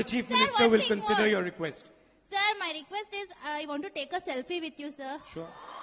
The Chief Minister will consider your request. Sir, my request is I want to take a selfie with you, sir. Sure.